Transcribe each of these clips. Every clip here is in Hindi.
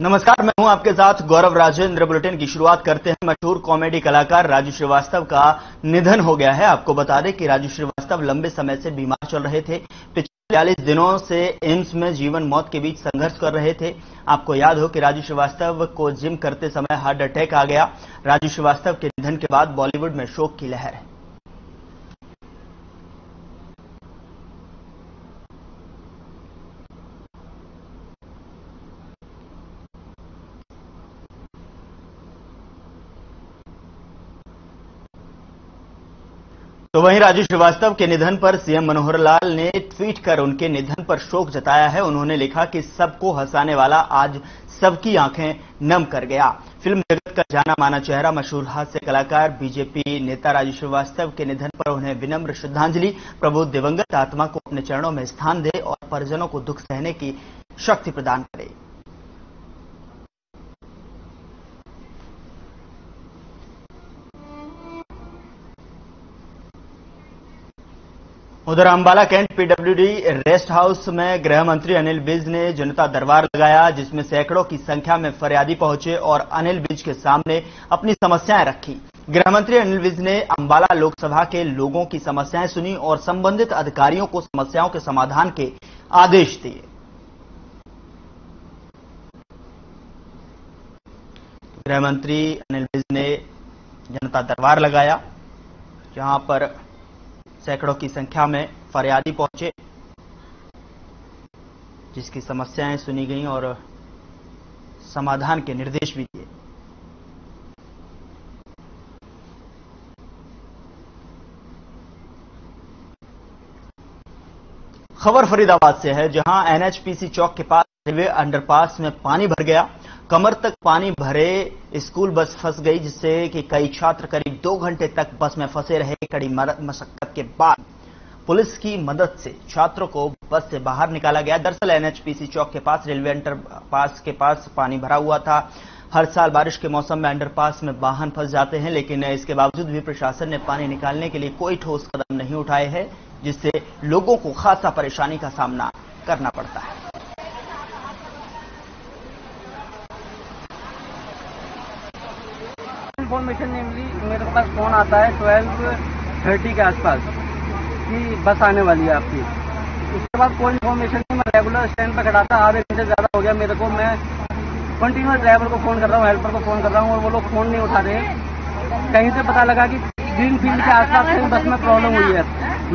नमस्कार, मैं हूं आपके साथ गौरव राजेंद्र। बुलेटिन की शुरुआत करते हैं। मशहूर कॉमेडी कलाकार राजू श्रीवास्तव का निधन हो गया है। आपको बता दें कि राजू श्रीवास्तव लंबे समय से बीमार चल रहे थे। पिछले 40 दिनों से एम्स में जीवन मौत के बीच संघर्ष कर रहे थे। आपको याद हो कि राजू श्रीवास्तव को जिम करते समय हार्ट अटैक आ गया। राजू श्रीवास्तव के निधन के बाद बॉलीवुड में शोक की लहर है। तो वहीं राजू श्रीवास्तव के निधन पर सीएम मनोहर लाल ने ट्वीट कर उनके निधन पर शोक जताया है। उन्होंने लिखा कि सबको हंसाने वाला आज सबकी आंखें नम कर गया। फिल्म जगत का जाना माना चेहरा, मशहूर हास्य कलाकार, बीजेपी नेता राजू श्रीवास्तव के निधन पर उन्हें विनम्र श्रद्धांजलि। प्रभु दिवंगत आत्मा को अपने चरणों में स्थान दे और परिजनों को दुख सहने की शक्ति प्रदान करे। उधर Ambala cantt PWD rest house में गृह मंत्री अनिल विज ने जनता दरबार लगाया, जिसमें सैकड़ों की संख्या में फरियादी पहुंचे और अनिल विज के सामने अपनी समस्याएं रखी। गृह मंत्री अनिल विज ने अंबाला लोकसभा के लोगों की समस्याएं सुनी और संबंधित अधिकारियों को समस्याओं के समाधान के आदेश दिए। गृह मंत्री अनिल विज ने जनता दरबार लगाया, जहां पर सैकड़ों की संख्या में फरियादी पहुंचे, जिसकी समस्याएं सुनी गईं और समाधान के निर्देश भी दिए। खबर फरीदाबाद से है, जहां एनएचपीसी चौक के पास रेलवे अंडरपास में पानी भर गया। कमर तक पानी भरे स्कूल बस फंस गई, जिससे कि कई छात्र करीब 2 घंटे तक बस में फंसे रहे। कड़ी मशक्कत के बाद पुलिस की मदद से छात्रों को बस से बाहर निकाला गया। दरअसल एनएचपीसी चौक के पास रेलवे अंडरपास के पास पानी भरा हुआ था। हर साल बारिश के मौसम में अंडरपास में वाहन फंस जाते हैं, लेकिन इसके बावजूद भी प्रशासन ने पानी निकालने के लिए कोई ठोस कदम नहीं उठाए हैं, जिससे लोगों को खासा परेशानी का सामना करना पड़ता है। इन्फॉर्मेशन नेमली मेरे पास फोन आता है 12:30 के आसपास कि बस आने वाली है आपकी। उसके बाद कोई इन्फॉर्मेशन नहीं, मैं रेगुलर स्टैंड पर खड़ा था। आधे घंटे से ज़्यादा हो गया मेरे को। मैं कंटिन्यूस ड्राइवर को फ़ोन कर रहा हूँ, हेल्पर को फ़ोन कर रहा हूँ और वो लोग फ़ोन नहीं उठा रहे। कहीं से पता लगा कि ग्रीन फील्ड के आसपास कहीं बस में प्रॉब्लम हुई है।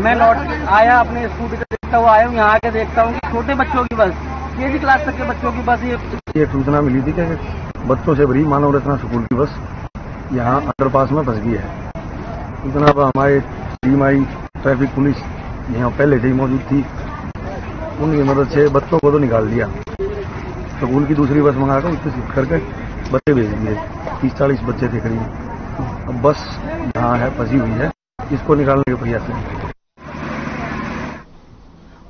मैं लौट आया, अपने स्कूटी पर देखता हुआ आया हूँ, यहाँ आके देखता हूँ कि छोटे बच्चों की बस, केजी क्लास तक के बच्चों की बस। ये सूचना मिली थी कि बच्चों से भरी मानव रत्ना स्कूल की बस यहाँ अंडरपास में फंस गई है। इतना पर हमारे टीम आई, ट्रैफिक पुलिस यहाँ पहले से ही मौजूद थी, उनकी मदद से बच्चों को तो निकाल दिया। तो उनकी दूसरी बस मंगाकर उसको शिफ्ट करके बच्चे भेज दिए। 30-40 बच्चे थे करीब। अब बस यहाँ है, फंसी हुई है, इसको निकालने के प्रयास है।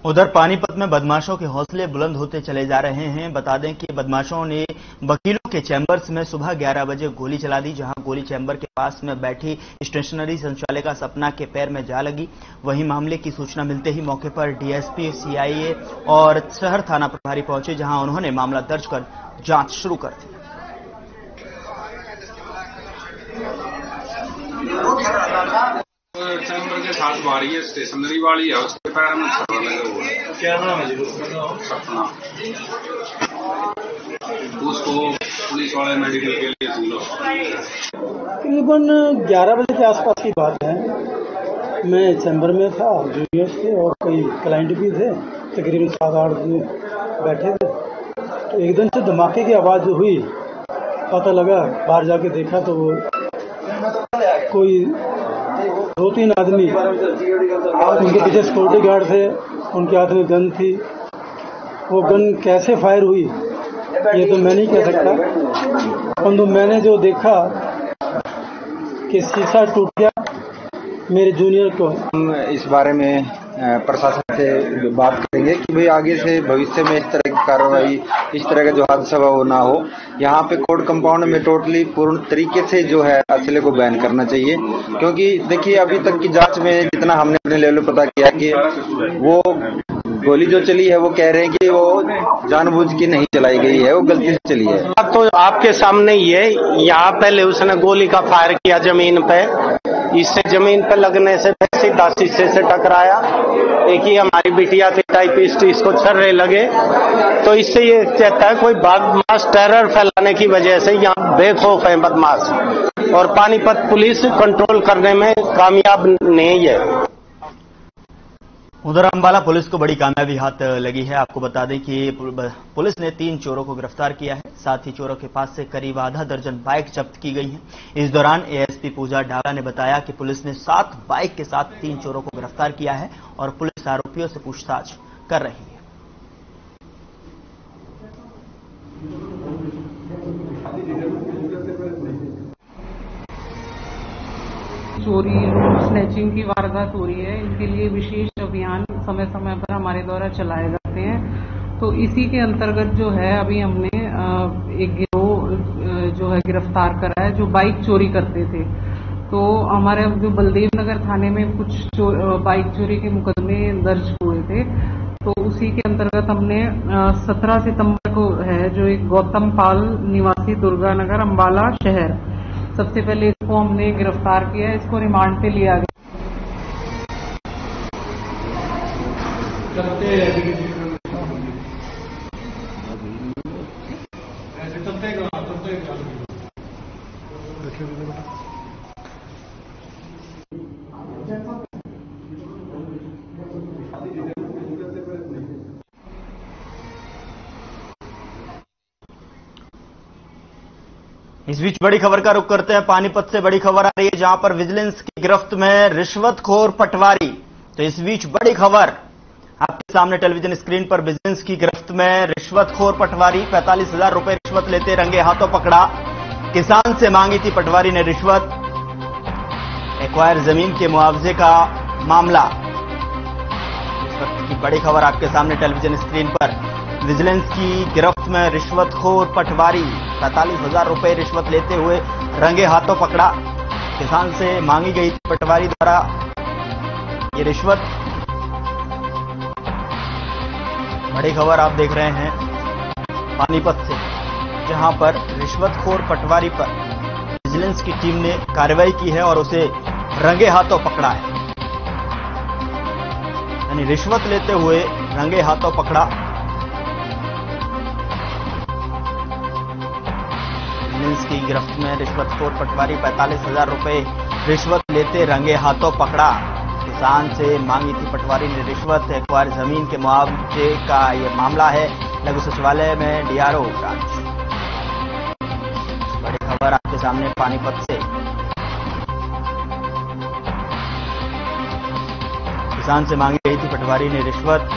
उधर पानीपत में बदमाशों के हौसले बुलंद होते चले जा रहे हैं। बता दें कि बदमाशों ने वकीलों के चैंबर्स में सुबह 11 बजे गोली चला दी, जहां गोली चैंबर के पास में बैठी स्टेशनरी संचालिका सपना के पैर में जा लगी। वहीं मामले की सूचना मिलते ही मौके पर डीएसपी, सीआईए और शहर थाना प्रभारी पहुंचे, जहां उन्होंने मामला दर्ज कर जांच शुरू कर दी। चैम्बर के साथ मारी है, स्टेशनरी वाली है, उसके पैर में छापा लगा हुआ है। क्या नाम है सपना? उसको पुलिस वाले मेडिकल के लिए जिला तकरीबन 11 बजे के आसपास की बात है। मैं चैम्बर में था, जूनियर्स थे और कई क्लाइंट भी थे, तकरीबन 7-8 बैठे थे। तो एकदम से धमाके की आवाज़ हुई, पता लगा, बाहर जाके देखा तो वो कोई 2-3 आदमी, उनके पीछे सिक्योरिटी गार्ड थे, उनके हाथ में गन थी। वो गन कैसे फायर हुई ये तो मैं नहीं कह सकता, परंतु मैंने जो देखा कि शीशा टूट गया मेरे जूनियर को। हम इस बारे में प्रशासन से बात करेंगे कि भाई आगे से भविष्य में इस तरह की कार्रवाई, इस तरह का जो हादसा वो ना हो। यहाँ पे कोर्ट कंपाउंड में टोटली पूर्ण तरीके से जो है असले को बैन करना चाहिए, क्योंकि देखिए अभी तक की जांच में जितना हमने अपने लेवल पर पता किया कि वो गोली जो चली है वो कह रहे हैं कि वो जानबूझ के नहीं चलाई गई है, वो गलती से चली है। तो आपके सामने ही है, यहाँ पहले उसने गोली का फायर किया जमीन पे, इससे जमीन पे लगने से सीधा शीशे से टकराया। एक ही हमारी बिटिया थी टाइपिस्ट, इसको छर्रे लगे। तो इससे ये कहता है कोई बदमाश टेरर फैलाने की वजह से यहाँ बेखौफ है बदमाश, और पानीपत पुलिस कंट्रोल करने में कामयाब नहीं है। उधर अम्बाला पुलिस को बड़ी कामयाबी हाथ लगी है। आपको बता दें कि पुलिस ने 3 चोरों को गिरफ्तार किया है। साथ ही चोरों के पास से करीब ½ दर्जन बाइक जब्त की गई हैं। इस दौरान एएसपी पूजा ढाबा ने बताया कि पुलिस ने 7 बाइक के साथ 3 चोरों को गिरफ्तार किया है और पुलिस आरोपियों से पूछताछ कर रही है। चोरी स्नैचिंग की वारदात हो रही है, इसके लिए विशेष अभियान समय समय पर हमारे द्वारा चलाए जाते हैं। तो इसी के अंतर्गत जो है अभी हमने एक गिरोह जो है गिरफ्तार करा है जो बाइक चोरी करते थे। तो हमारे जो बलदेव नगर थाने में कुछ बाइक चोरी के मुकदमे दर्ज हुए थे, तो उसी के अंतर्गत हमने 17 सितंबर को है जो एक गौतम पाल निवासी दुर्गा नगर अम्बाला शहर, सबसे पहले इसको हमने गिरफ्तार किया है, इसको रिमांड पे लिया गया। इस बीच बड़ी खबर का रुख करते हैं। पानीपत से बड़ी खबर आ रही है जहां पर विजिलेंस की गिरफ्त में रिश्वतखोर पटवारी। तो इस बीच बड़ी खबर आपके सामने टेलीविजन स्क्रीन पर, विजिलेंस की गिरफ्त में रिश्वतखोर पटवारी 45,000 रुपए रिश्वत लेते रंगे हाथों पकड़ा। किसान से मांगी थी पटवारी ने रिश्वत। एक्वायर जमीन के मुआवजे का मामला, इस वक्त की बड़ी खबर आपके सामने टेलीविजन स्क्रीन पर। विजिलेंस की गिरफ्त में रिश्वतखोर पटवारी 45,000 रुपए रिश्वत लेते हुए रंगे हाथों पकड़ा। किसान से मांगी गई पटवारी द्वारा ये रिश्वत। बड़ी खबर आप देख रहे हैं पानीपत से, जहां पर रिश्वतखोर पटवारी पर विजिलेंस की टीम ने कार्रवाई की है और उसे रंगे हाथों पकड़ा है, यानी रिश्वत लेते हुए रंगे हाथों पकड़ा। की गिरफ्त में रिश्वतखोर पटवारी 45,000 रुपए रिश्वत लेते रंगे हाथों पकड़ा। किसान से मांगी थी पटवारी ने रिश्वत। एक्वायर जमीन के मुआवजे का यह मामला है, लघु सचिवालय में डीआरओ जांच। बड़ी खबर आपके सामने पानीपत से। किसान से मांगी गई थी पटवारी ने रिश्वत।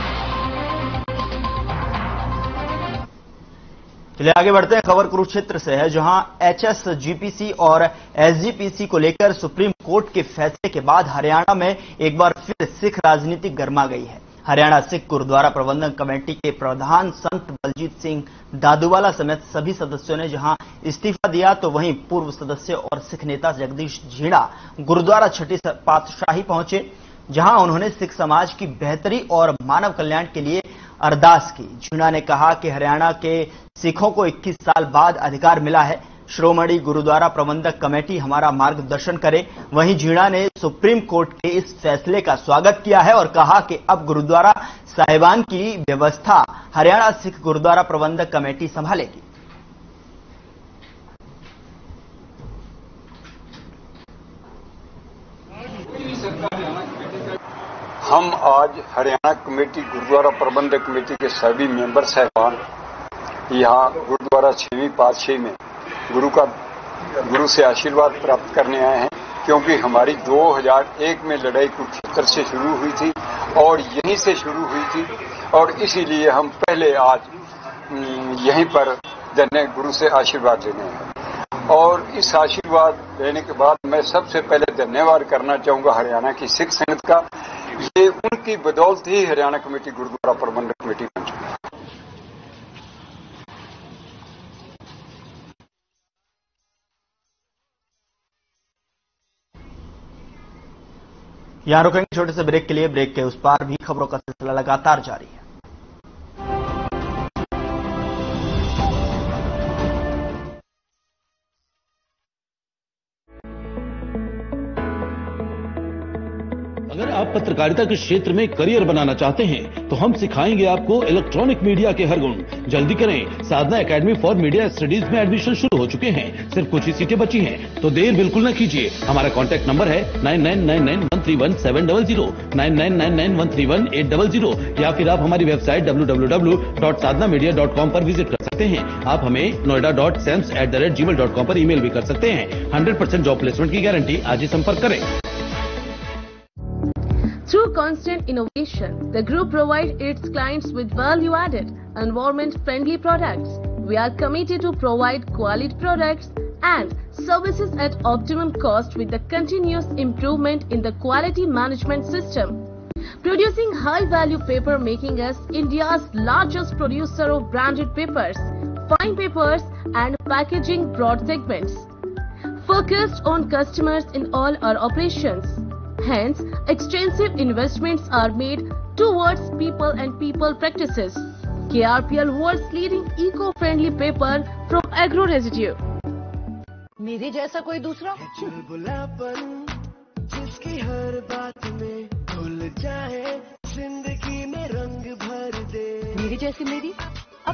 चलिए आगे बढ़ते हैं। खबर कुरुक्षेत्र से है जहां एचएसजीपीसी और एसजीपीसी को लेकर सुप्रीम कोर्ट के फैसले के बाद हरियाणा में एक बार फिर सिख राजनीति गर्मा गई है। हरियाणा सिख गुरुद्वारा प्रबंधक कमेटी के प्रधान संत बलजीत सिंह दादूवाला समेत सभी सदस्यों ने जहां इस्तीफा दिया, तो वहीं पूर्व सदस्य और सिख नेता जगदीश झींडा गुरुद्वारा छठी पातशाही पहुंचे, जहां उन्होंने सिख समाज की बेहतरी और मानव कल्याण के लिए अरदास की। झीणा ने कहा कि हरियाणा के सिखों को 21 साल बाद अधिकार मिला है, श्रोमणी गुरुद्वारा प्रबंधक कमेटी हमारा मार्गदर्शन करे। वहीं झीणा ने सुप्रीम कोर्ट के इस फैसले का स्वागत किया है और कहा कि अब गुरुद्वारा साहिबान की व्यवस्था हरियाणा सिख गुरुद्वारा प्रबंधक कमेटी संभालेगी। हम आज हरियाणा कमेटी गुरुद्वारा प्रबंधक कमेटी के सभी मेंबर साहिबान यहाँ गुरुद्वारा छठवीं पातशाही में गुरु से आशीर्वाद प्राप्त करने आए हैं, क्योंकि हमारी 2001 में लड़ाई कुरुक्षेत्र से शुरू हुई थी और यहीं से शुरू हुई थी, और इसीलिए हम पहले आज यहीं पर धन्य गुरु से आशीर्वाद लेने आए हैं। और इस आशीर्वाद लेने के बाद मैं सबसे पहले धन्यवाद करना चाहूंगा हरियाणा की सिख संगत का। ये उनकी बदौलत ही हरियाणा कमेटी गुरुद्वारा प्रबंधक कमेटी बन चुकी है। यहां रुकेंगे छोटे से ब्रेक के लिए। ब्रेक के उस पार भी खबरों का सिलसिला लगातार जारी है। अगर आप पत्रकारिता के क्षेत्र में करियर बनाना चाहते हैं तो हम सिखाएंगे आपको इलेक्ट्रॉनिक मीडिया के हर गुण। जल्दी करें, Sadhana academy for media studies में एडमिशन शुरू हो चुके हैं, सिर्फ कुछ ही सीटें बची हैं, तो देर बिल्कुल न कीजिए। हमारा कॉन्टैक्ट नंबर है 9999131700 9999131800 या फिर आप हमारी वेबसाइट www.sadhanamedia.com पर विजिट कर सकते हैं। आप हमें noida.sams@gmail.com पर ईमेल भी कर सकते हैं। 100% जॉब प्लेसमेंट की गारंटी, आज ही संपर्क करें। Through constant innovation, the group provides its clients with value-added, environment-friendly products. We are committed to provide quality products and services at optimum cost with the continuous improvement in the quality management system. Producing high-value paper, making us India's largest producer of branded papers, fine papers and packaging broad segments. Focused on customers in all our operations. Hence, extensive investments are made towards people and people practices. KRPL world's leading eco-friendly paper from agro residue. मेरे जैसा कोई दूसरा? चुलबुलापन जिसकी हर बात में घुल जाए, जिंदगी में रंग भर दे। मेरे जैसी मेरी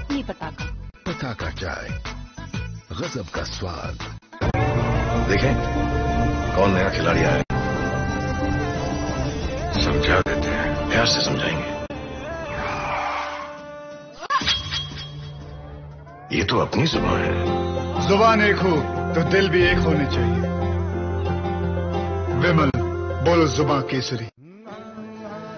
अपनी पताका। पताका चाय, गजब का स्वाद। देखें, कौन नया खिलाड़ी आया? समझा देते हैं, प्यार से समझाएंगे। ये तो अपनी जुबान है। जुबान एक हो तो दिल भी एक होने चाहिए। विमल बोलो जुबान केसरी।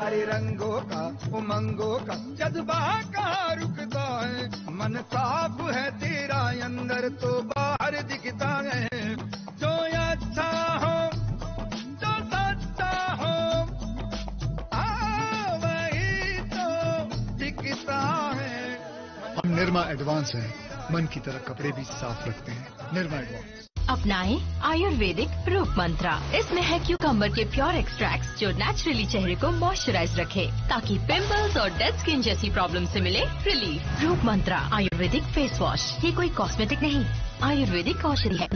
हरे रंगों का, उमंगों का, जज्बा का रुकता है, मन साफ है तेरा अंदर तो बाहर दिखता है, जो अच्छा हो निर्मा एडवांस है, मन की तरह कपड़े भी साफ रखते हैं। निर्मा एडवांस अपनाएं आयुर्वेदिक रूप मंत्रा। इसमें है क्यूकम्बर के प्योर एक्सट्रैक्ट्स जो नेचुरली चेहरे को मॉइस्चराइज रखे, ताकि पिंपल्स और डेड स्किन जैसी प्रॉब्लम से मिले रिलीफ। रूप मंत्रा आयुर्वेदिक फेस वॉश, ये कोई कॉस्मेटिक नहीं, आयुर्वेदिक औषधि है।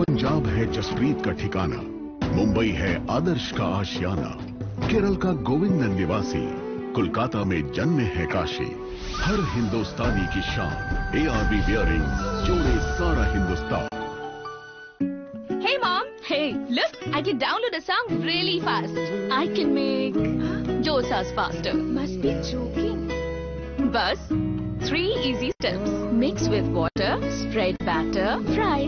पंजाब है जसप्रीत का ठिकाना, मुंबई है आदर्श का आशियाना, केरल का गोविंदन निवासी, कोलकाता में जन्म है काशी। हर हिंदुस्तानी की शान ARB बियरिंग, जोड़े सारा Hindustan. Hey mom, hey look, I can download a song really fast. I can make dosas faster. Must be joking. Bas, 3 easy steps. Mix with water, spread batter, fry.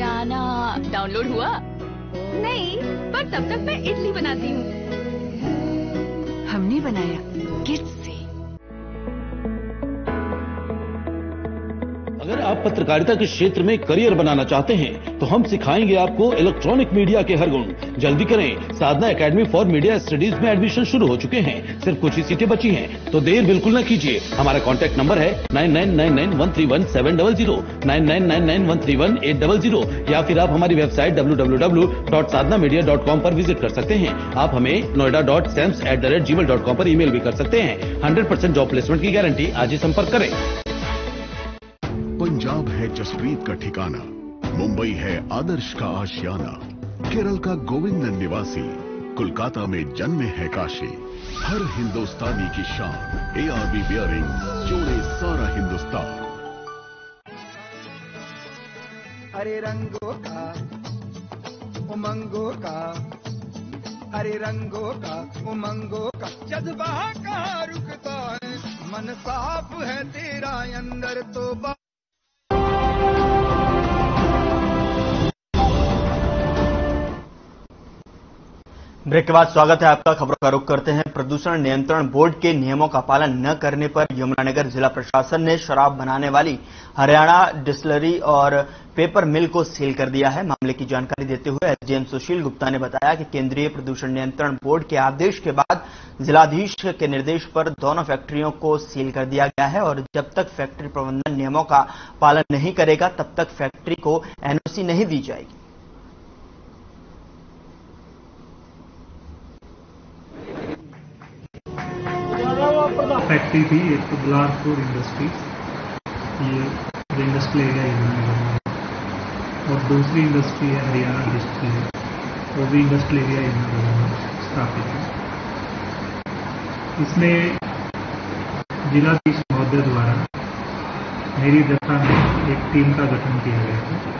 गाना डाउनलोड हुआ? नहीं, पर तब तक मैं इडली बनाती हूँ। हमने बनाया किड्स से। अगर आप पत्रकारिता के क्षेत्र में करियर बनाना चाहते हैं तो हम सिखाएंगे आपको इलेक्ट्रॉनिक मीडिया के हर गुण। जल्दी करें, Sadhana academy for media studies में एडमिशन शुरू हो चुके हैं, सिर्फ कुछ ही सीटें बची हैं, तो देर बिल्कुल न कीजिए। हमारा कॉन्टैक्ट नंबर है 9999131700 9999131800 या फिर आप हमारी वेबसाइट www.sadhanamedia.com पर विजिट कर सकते हैं। आप हमें noida.sams@gmail.com पर ईमेल भी कर सकते हैं। 100% जॉब प्लेसमेंट की गारंटी, आज ही संपर्क करें। पंजाब है जसप्रीत का ठिकाना, मुंबई है आदर्श का आशियाना, केरल का गोविंदन निवासी, कोलकाता में जन्म है काशी। हर हिंदुस्तानी की शान ARB बियरिंग, जोड़े सारा हिंदुस्तान। हरे रंगों का, उमंगों का, हरे रंगों का, उमंगों का, जज्बा का रुकता है, मन साफ है तेरा अंदर तो ब्रेक के बाद स्वागत है आपका। खबरों का रुख करते हैं। प्रदूषण नियंत्रण बोर्ड के नियमों का पालन न करने पर यमुनानगर जिला प्रशासन ने शराब बनाने वाली हरियाणा डिस्टिलरी और पेपर मिल को सील कर दिया है। मामले की जानकारी देते हुए एसडीएम सुशील गुप्ता ने बताया कि केंद्रीय प्रदूषण नियंत्रण बोर्ड के आदेश के बाद जिलाधीश के निर्देश पर दोनों फैक्ट्रियों को सील कर दिया गया है और जब तक फैक्ट्री प्रबंधन नियमों का पालन नहीं करेगा तब तक फैक्ट्री को एनओसी नहीं दी जाएगी। फैक्ट्री थी एक तो लालपुर इंडस्ट्रीज, ये इंडस्ट्रियल एरिया इन्होंने, और दूसरी इंडस्ट्री है हरियाणा डिस्टिलरी, वो भी इंडस्ट्रियल एरिया इन्होंने स्थापित है। इसमें जिलाधीश महोदय द्वारा मेरी दशा में एक टीम का गठन किया गया था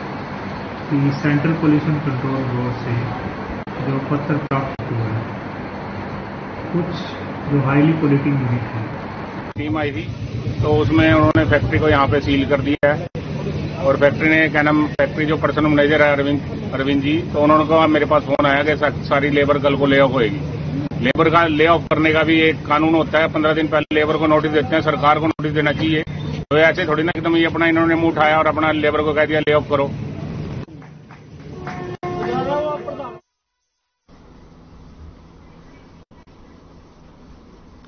कि सेंट्रल पोल्यूशन कंट्रोल बोर्ड से जो पत्र प्राप्त हुआ है कुछ जो हाईली पोल्यूटिंग यूनिट है, टीम आई थी तो उसमें उन्होंने फैक्ट्री को यहाँ पे सील कर दिया है। और फैक्ट्री ने क्या नाम, फैक्ट्री जो पर्सन मैनेजर है अरविंद जी, तो उन्होंने कहा मेरे पास फोन आया कि सारी लेबर कल को ले ऑफ होगी। लेबर का ले ऑफ करने का भी एक कानून होता है, 15 दिन पहले लेबर को नोटिस देते हैं, सरकार को नोटिस देना चाहिए। तो ऐसे थोड़ी ना एकदम ये अपना इन्होंने मुंह उठाया और अपना लेबर को कह दिया ले ऑफ करो।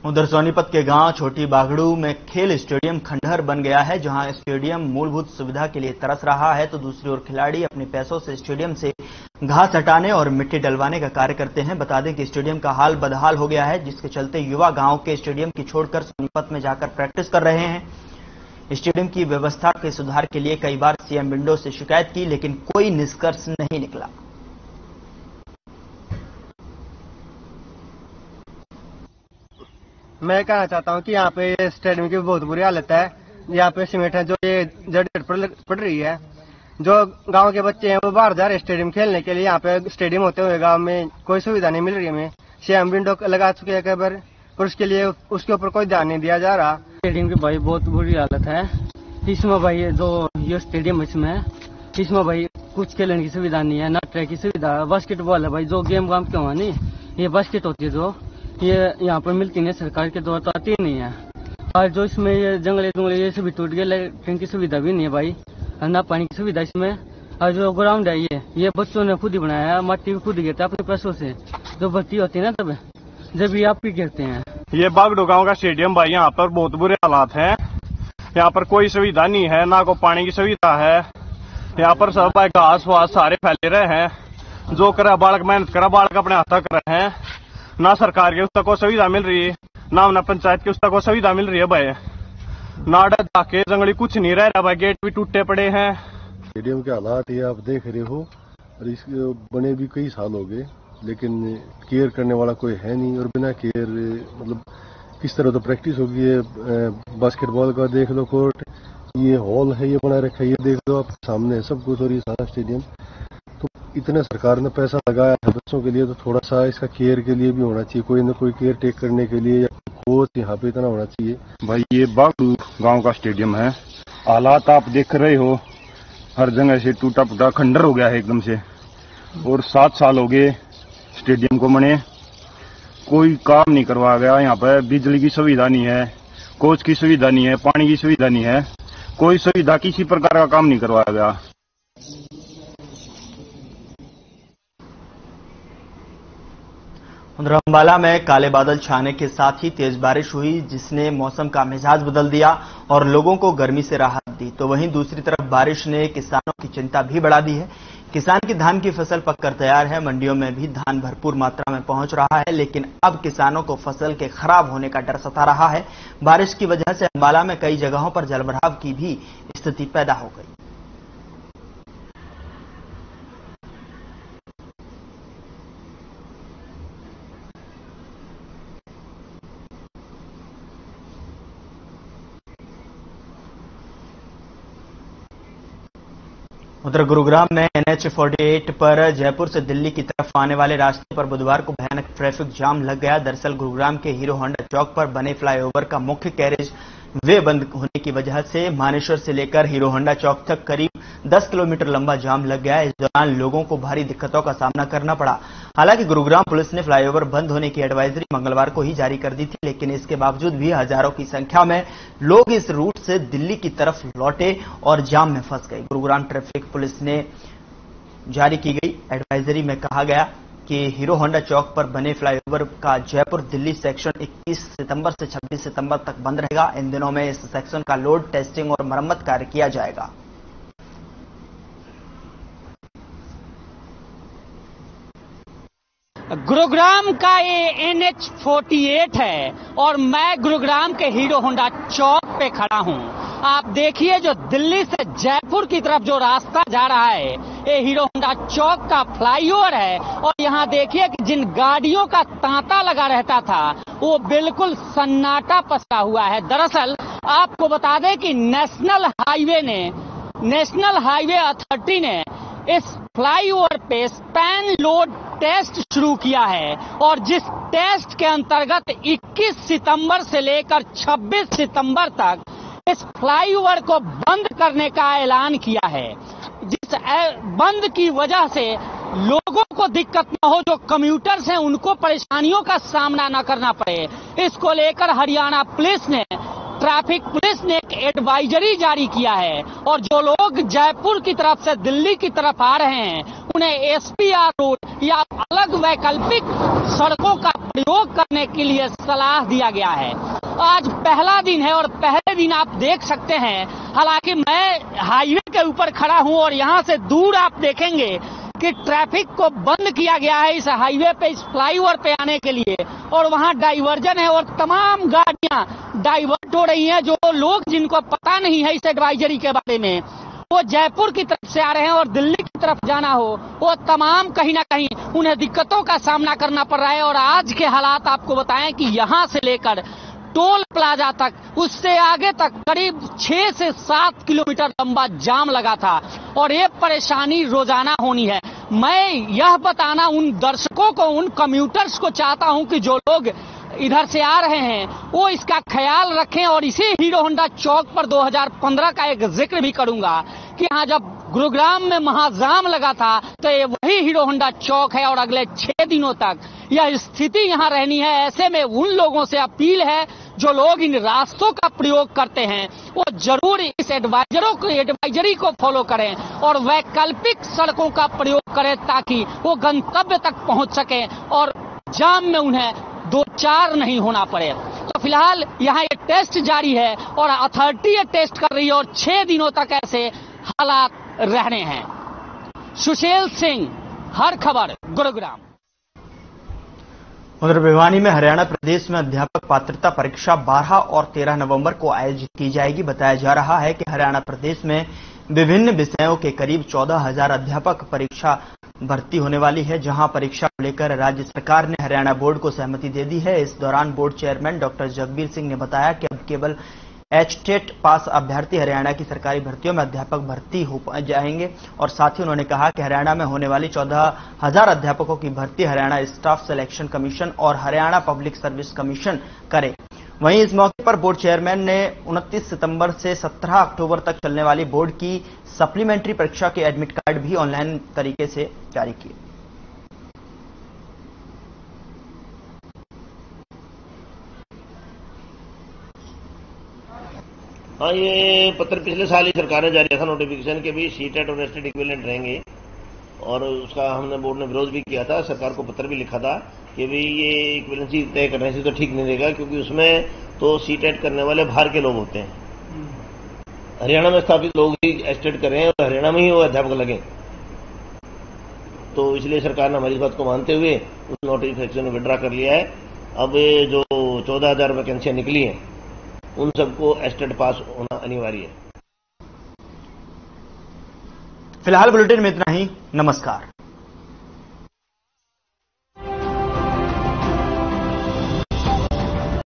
उधर सोनीपत के गांव छोटी बागड़ू में खेल स्टेडियम खंडहर बन गया है। जहां स्टेडियम मूलभूत सुविधा के लिए तरस रहा है तो दूसरी ओर खिलाड़ी अपने पैसों से स्टेडियम से घास हटाने और मिट्टी डलवाने का कार्य करते हैं। बता दें कि स्टेडियम का हाल बदहाल हो गया है, जिसके चलते युवा गांव के स्टेडियम की छोड़कर सोनीपत में जाकर प्रैक्टिस कर रहे हैं। स्टेडियम की व्यवस्था के सुधार के लिए कई बार सीएम विंडो से शिकायत की, लेकिन कोई निष्कर्ष नहीं निकला। मैं कहना चाहता हूं कि यहाँ पे स्टेडियम की बहुत बुरी हालत है। यहाँ पे सीमेंट है जो ये जड़ पड़ रही है। जो गांव के बच्चे हैं वो बाहर जा रहे स्टेडियम खेलने के लिए, यहाँ पे स्टेडियम होते हुए गांव में कोई सुविधा नहीं मिल रही है। हमें सीएम विंडो लगा चुके हैं कई बार, और उसके लिए उसके ऊपर कोई ध्यान नहीं दिया जा रहा। स्टेडियम की भाई बहुत बुरी हालत है। इसमें भाई जो ये स्टेडियम इसमें भाई कुछ खेलने की सुविधा नहीं है, ना ट्रैक की सुविधा। बास्केटबॉल है भाई, जो गेम वाम क्यों है नहीं, ये बास्केट होती है जो ये यहाँ पर मिलती नहीं, सरकार के द्वारा तो आती नहीं है। और जो इसमें ये जंगले दुंगले ये सभी टूट गए, लेकिन की सुविधा भी नहीं है भाई, ना पानी की सुविधा इसमें। और जो ग्राउंड है ये बच्चों ने खुद ही बनाया है, माटी भी खुद गिरता है अपने पैसों से। जो भर्ती होती है ना तब जब ये आप भी गिरते हैं। ये बागडू गाँव का स्टेडियम भाई, यहाँ पर बहुत बुरे हालात है। यहाँ पर कोई सुविधा नहीं है, ना कोई पानी की सुविधा है। यहाँ पर सब भाई घास वास सारे फैले रहे हैं। जो करा बालक मेहनत करा, बालक अपने हाथ कर रहे हैं। ना सरकार की उसको सुविधा मिल रही है, ना अपना पंचायत की उसको सुविधा मिल रही है भाई। नाडा जाके जंगली कुछ नहीं रह रहा भाई, गेट भी टूटे पड़े हैं। स्टेडियम के हालात ये आप देख रहे हो, और इस बने भी कई साल हो गए, लेकिन केयर करने वाला कोई है नहीं। और बिना केयर मतलब किस तरह तो प्रैक्टिस होगी। ये बास्केटबॉल का देख लो कोर्ट, ये हॉल है ये बना रखा है, ये देख लो आप सामने सब कुछ, और ये सारा स्टेडियम तो इतने सरकार ने पैसा लगाया है बच्चों के लिए, तो थोड़ा सा इसका केयर के लिए भी होना चाहिए, कोई ना कोई केयर टेक करने के लिए या कोच यहाँ पे इतना होना चाहिए। भाई ये बागडू गांव का स्टेडियम है, हालात आप देख रहे हो, हर जगह से टूटा फूटा खंडर हो गया है एकदम से। और 7 साल हो गए स्टेडियम को बने, कोई काम नहीं करवाया गया। यहाँ पर बिजली की सुविधा नहीं है, कोच की सुविधा नहीं है, पानी की सुविधा नहीं है, कोई सुविधा किसी प्रकार का काम नहीं करवाया गया। उधर अम्बाला में काले बादल छाने के साथ ही तेज बारिश हुई, जिसने मौसम का मिजाज बदल दिया और लोगों को गर्मी से राहत दी। तो वहीं दूसरी तरफ बारिश ने किसानों की चिंता भी बढ़ा दी है। किसान की धान की फसल पककर तैयार है, मंडियों में भी धान भरपूर मात्रा में पहुंच रहा है, लेकिन अब किसानों को फसल के खराब होने का डर सता रहा है। बारिश की वजह से अम्बाला में कई जगहों पर जलभराव की भी स्थिति पैदा हो गई। उधर गुरुग्राम में NH-48 पर जयपुर से दिल्ली की तरफ आने वाले रास्ते पर बुधवार को भयानक ट्रैफिक जाम लग गया। दरअसल गुरुग्राम के हीरो होंडा चौक पर बने फ्लाईओवर का मुख्य कैरेज वे बंद होने की वजह से मानेश्वर से लेकर हीरो होंडा चौक तक करीब 10 किलोमीटर लंबा जाम लग गया। इस दौरान लोगों को भारी दिक्कतों का सामना करना पड़ा। हालांकि गुरुग्राम पुलिस ने फ्लाईओवर बंद होने की एडवाइजरी मंगलवार को ही जारी कर दी थी, लेकिन इसके बावजूद भी हजारों की संख्या में लोग इस रूट से दिल्ली की तरफ लौटे और जाम में फंस गए। गुरुग्राम ट्रैफिक पुलिस ने जारी की गई एडवाइजरी में कहा गया कि हीरो होंडा चौक पर बने फ्लाईओवर का जयपुर दिल्ली सेक्शन 21 सितंबर से 26 सितंबर तक बंद रहेगा। इन दिनों में इस सेक्शन का लोड टेस्टिंग और मरम्मत कार्य किया जाएगा। गुरुग्राम का ये NH 48 है और मैं गुरुग्राम के हीरो होंडा चौक पे खड़ा हूँ। आप देखिए जो दिल्ली से जयपुर की तरफ जो रास्ता जा रहा है ये हीरो होंडा चौक का फ्लाईओवर है और यहाँ देखिए कि जिन गाड़ियों का तांता लगा रहता था वो बिल्कुल सन्नाटा पसरा हुआ है। दरअसल आपको बता दें कि नेशनल हाईवे अथॉरिटी ने इस फ्लाईओवर पे स्पैन लोड टेस्ट शुरू किया है और जिस टेस्ट के अंतर्गत 21 सितंबर से लेकर 26 सितंबर तक इस फ्लाईओवर को बंद करने का ऐलान किया है, जिस बंद की वजह से लोगों को दिक्कत न हो, जो कम्यूटर्स हैं उनको परेशानियों का सामना न करना पड़े। इसको लेकर हरियाणा पुलिस ने एक एडवाइजरी जारी किया है और जो लोग जयपुर की तरफ से दिल्ली की तरफ आ रहे हैं उन्हें SPR रोड या अलग वैकल्पिक सड़कों का प्रयोग करने के लिए सलाह दिया गया है। आज पहला दिन है और पहले दिन आप देख सकते हैं, हालांकि मैं हाईवे के ऊपर खड़ा हूं और यहां से दूर आप देखेंगे कि ट्रैफिक को बंद किया गया है इस हाईवे पे, इस फ्लाईओवर पे आने के लिए और वहां डाइवर्जन है और तमाम गाड़ियां डाइवर्ट हो रही हैं। जो लोग जिनको पता नहीं है इस एडवाइजरी के बारे में, वो जयपुर की तरफ से आ रहे हैं और दिल्ली की तरफ जाना हो, वो तमाम कहीं ना कहीं उन्हें दिक्कतों का सामना करना पड़ रहा है। और आज के हालात आपको बताएं कि यहाँ से लेकर टोल प्लाजा तक, उससे आगे तक करीब 6 से 7 किलोमीटर लंबा जाम लगा था और ये परेशानी रोजाना होनी है। मैं यह बताना उन दर्शकों को, उन कम्यूटर्स को चाहता हूं कि जो लोग इधर से आ रहे हैं वो इसका ख्याल रखें। और इसी हीरो होंडा चौक पर 2015 का एक जिक्र भी करूंगा कि यहाँ जब गुरुग्राम में महाजाम लगा था तो ये वही हीरो होंडा चौक है और अगले 6 दिनों तक यह स्थिति यहाँ रहनी है। ऐसे में उन लोगों से अपील है जो लोग इन रास्तों का प्रयोग करते हैं वो जरूर इस एडवाइजरी को फॉलो करें और वैकल्पिक सड़कों का प्रयोग करें ताकि वो गंतव्य तक पहुंच सकें और जाम में उन्हें दो चार नहीं होना पड़े। तो फिलहाल यहाँ ये टेस्ट जारी है और अथॉरिटी ये टेस्ट कर रही है और 6 दिनों तक ऐसे हालात रहने हैं। सुशील सिंह, हर खबर, गुरुग्राम। उधर भिवानी में हरियाणा प्रदेश में अध्यापक पात्रता परीक्षा 12 और 13 नवंबर को आयोजित की जाएगी। बताया जा रहा है कि हरियाणा प्रदेश में विभिन्न विषयों के करीब 14,000 अध्यापक परीक्षा भर्ती होने वाली है। जहां परीक्षा को लेकर राज्य सरकार ने हरियाणा बोर्ड को सहमति दे दी है। इस दौरान board chairman doctor Jagbir Singh ने बताया कि अब केवल HTET पास अभ्यर्थी हरियाणा की सरकारी भर्तियों में अध्यापक भर्ती हो जाएंगे और साथ ही उन्होंने कहा कि हरियाणा में होने वाली 14,000 अध्यापकों की भर्ती हरियाणा स्टाफ सिलेक्शन कमीशन और हरियाणा पब्लिक सर्विस कमीशन करे। वहीं इस मौके पर बोर्ड चेयरमैन ने 29 सितंबर से 17 अक्टूबर तक चलने वाली बोर्ड की सप्लीमेंट्री परीक्षा के एडमिट कार्ड भी ऑनलाइन तरीके से जारी किए। हाँ, ये पत्र पिछले साल ही सरकार ने जारी किया था नोटिफिकेशन के भी CTET और STET इक्विवेलेंट रहेंगे और उसका हमने बोर्ड ने विरोध भी किया था। सरकार को पत्र भी लिखा था कि भाई ये इक्विवेलेंसी तय करने से तो ठीक नहीं रहेगा क्योंकि उसमें तो CTET करने वाले बाहर के लोग होते हैं, हरियाणा में स्थापित लोग ही STET करें और हरियाणा में ही वो अध्यापक लगे, तो इसलिए सरकार ने हमारी इस बात को मानते हुए उस नोटिफिकेशन में विड्रा कर लिया है। अब ये जो 14,000 वैकेंसियां निकली हैं उन सबको STET पास होना अनिवार्य है। फिलहाल बुलेटिन में इतना ही। नमस्कार।